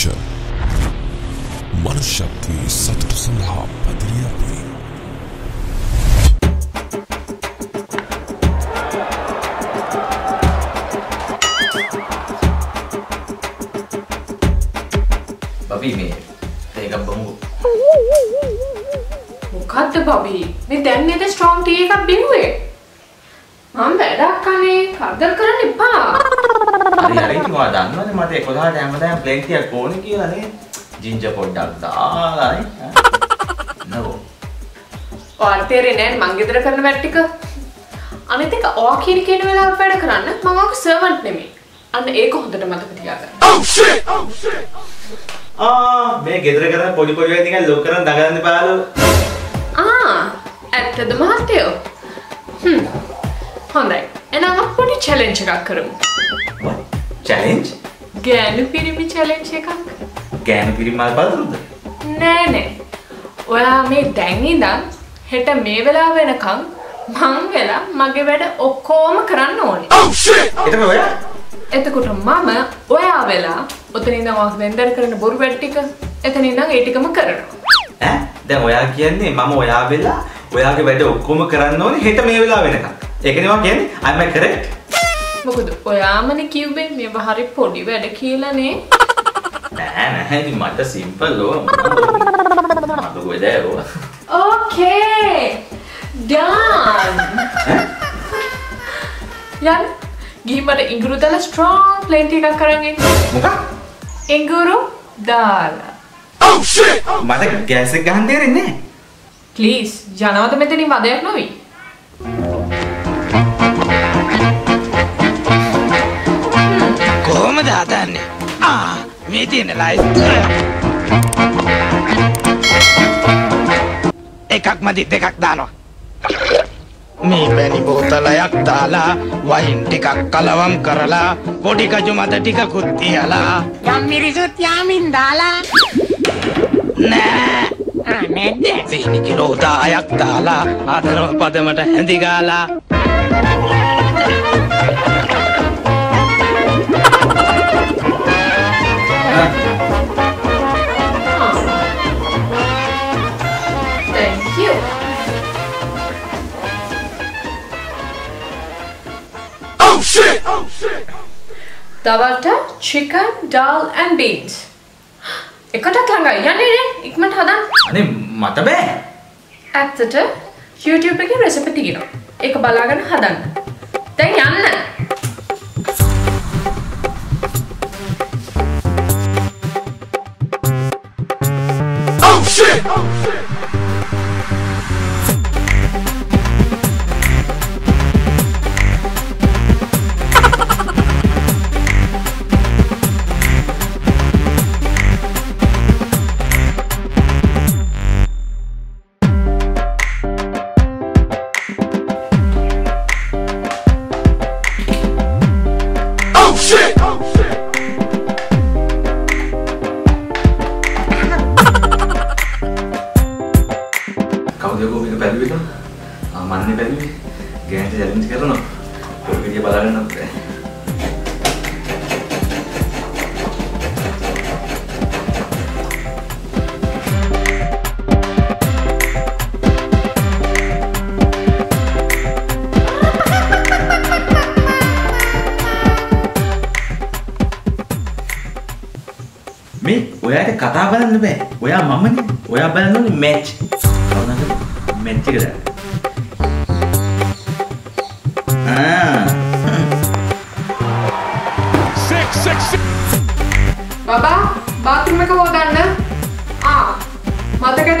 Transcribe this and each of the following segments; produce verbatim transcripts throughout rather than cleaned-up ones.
Mission मनुष्य शक्ति सतत संभाव बदलिया हुई। Babi, me tega bungo. What the Babi? Me then me the strong tega binwe. I'm better, Kane. Other current pump. The lady was done when I take that and plenty of pony ginger pot duck. No. Or Terry and Mangitra Convertica. And I think Orchid can will have better crun, Mamma servant name. And the echo of the Mathematica. Oh shit! Oh shit! Ah, make it regular, polypolytic and local and dagger and the ball. Ah, at the Mahateo. Hm. And I'm going to challenge you. Challenge? Ganupirimi challenge. Ganupirimi malpadu? No, no. Well, I'm going to hit a Mavela when a kung, Mangela, Magaveda, or Koma Cranon. Oh shit! It's a Mavela? It's a good mamma, Oavela, Utanina was vendor current Burvetica, Ethanina eticum current. Eh? The Oyakian, Mamma Oavela, Oyakibedo, Koma Cranon, hit a Mavela when a kung. Again, am I correct? Look, I am a Cuban, never hurry potty, where the kill and eh? And I simple. Okay, done. Yan, give me the Inguru dala strong, plenty of current. Inguru dala. Oh shit! Mother gas a gun there in there. Please, Jana, the method in Mother Novi. Ah, me didn't like a cacmadi decacdano. Me penny botalayak dala, wine decac calavam carala, podica jumata tica cutiala. Yamirizut yamin dala. Nah, I made it. Finicilota ayak dala, other patamata hendigala. Oh shit! Tawata, chicken, dal, and beans. Ekata klanga, yanne ne, ikman hadan. Ane mata be. Attata YouTube ekhe recipe thiyena. Ek balagana hadan. Dan yanna. Oh shit! Oh shit! We are mamma, we are balloon match. Six, six, six. Baba, bathroom make a dana. Ah, mother get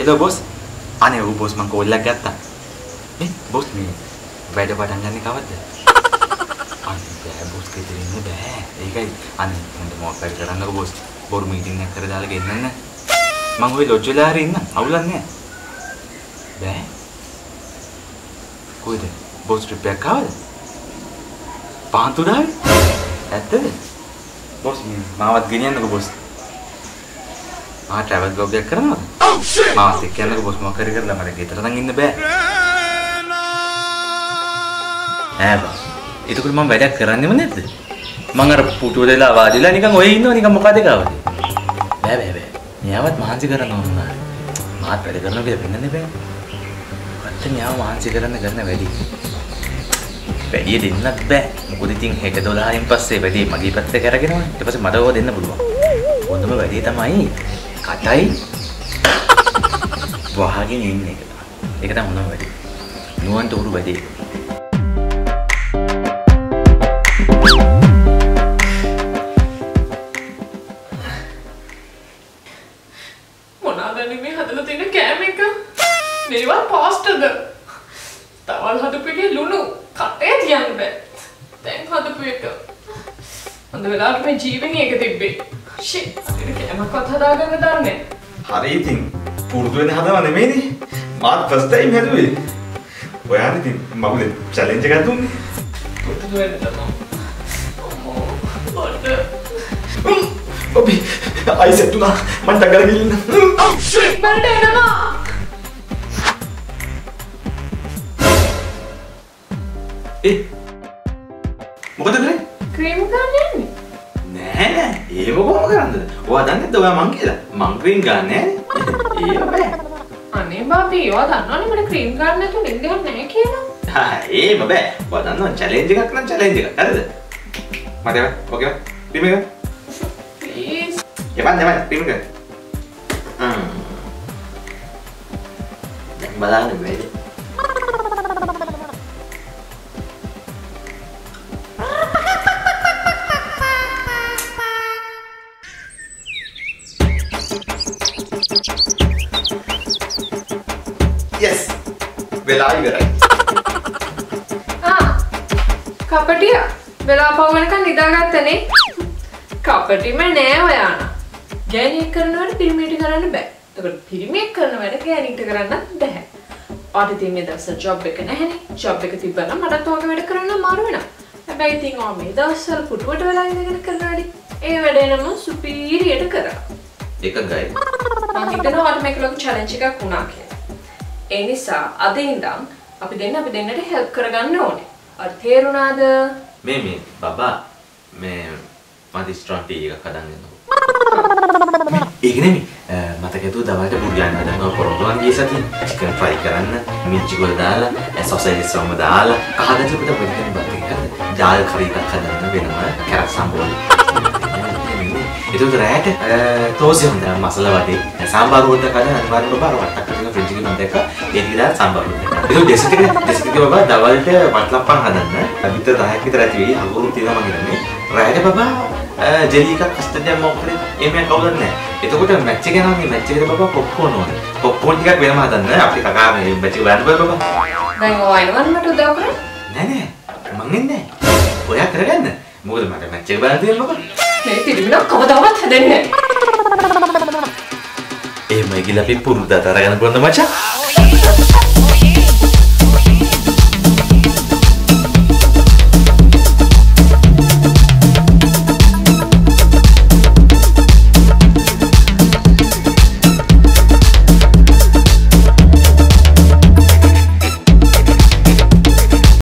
Hello bos, aneh u bos mangkolak gatta. Eh bos me, beda badan jangan kawat deh. Aneh bos kiri ini deh. Iya aneh untuk mau pergi kerana bos baru meeting nak kerja lagi mana? Manggil lojol hari ini, awalnya deh. Kau deh bos repair kawat. Pantu dah? Ada deh. Bos me, mawat gini anak bos. Mah travel blog dia kerana. माँ से क्या लगा बस माँ करेगा लगा रखेगी तेरा तंग इन्दे बे है बस इतु कुल माँ वैसा कराने मने थे मंगर पुटो दे लावादी ला निकांग वही इन्दो निकांग मुकाद देगा वादी बे बे बे न्यावत मानसी करना होना है माँ पहले करना भी अपने ने बे अत्ते न्याव मानसी करने करने वैली वैली दिन ना बे मुकुदी तीन है के दोला इम्पस्से वैली मगी पत्ते करेगे Wahagi ni ini kita, ini kita mana beri, nuan tu uru beri. Mana ada ni, ada tu ini kamera kan, ni wah poster dah. Tawal hadu pergi lunu, katet yang ber, tank hadu pergi tu. Anu belar tu jiwing ni kita ibe. Shit, ini kamera kata dah agak dah ni. Hari ini. पूर्व ने हाथा माने मेरी मात first time है तू ये वो यार इतनी मामूले चैलेंज कर दूँगी तो तो ये ना तो और अभी आई से तू ना मन तगड़ा गिल ना मर दे ना ए मुकदमे करे क्रीम करने नहीं ये वो कौन कराने वो आधाने तो वह मांगी था मांगरीन करने Iya be. Aneh babi, wadah nani mana cream garne tu ni dia naik ke na? Hah, eh babe, wadah nani challenge juga kan challenge juga, ada. Mati be, okey be, cream ke? Please. Cepat cepat, cream ke? Hmm. Yang balang ni be. बेलाय बेराय। हाँ, कापटिया, बेलापाव में का निदागत है नहीं? कापटी में नया via ना। गैनीट करने वाले पिरमिड कराने बे, तो फिर पिरमिड करने वाले गैनीट कराना दह। और इतने में दरअसल जॉब बेकना है नहीं, जॉब बेकती बना मरत तो आगे वाले कराना मारो ना। अब ये तीन और में दरअसल फुटबॉल वाले ने करने वाली, ये वाले ना मुझ सुपीरियर करा। देखा गए? हाँ, इतना और मैं कुछ चैलेंज का कुना किया। Enisa, ada indang, api dene api dene deh help kerjakan none. Artheru nada. Meme, bapa, mem, mati strong tiga kadang dene. Ignemi, mata kita dah banyak bukan ada no perubahan biasa ni. Chicken fry kerana, minyak gula dah, sausage sama dah, kahada tu kita boleh kan berikan, dal kari tak kadang dene benar, kerak sambal. Itu terlihat tosnya hendak masalah bade. Sambal roda kadang anwaran lupa orang tak kerja French kita mereka. Ini dah sambal roda. Itu desa kita desa kita bapa dawal itu matlapan kadang. Tapi itu terlihat kita terlihat agak tidak mengenai. Terlihat bapa jeli kita kastanya mau keret. Ini kau dah nih. Itu kita matching kan orang matching kita bapa popcorn orang. Popcorn kita bela macam mana? Apa kita kagak matching bela bapa bapa. Dengan wine wine macam tu dah kau? Nenek, mungkin nih. Boleh kerja nih. Mungkin macam matching bela dia bapa. नहीं तेरी बिना कब दावत है देने। ए मैं गिलापी पुरुदा तारा का न पुरुदा मचा।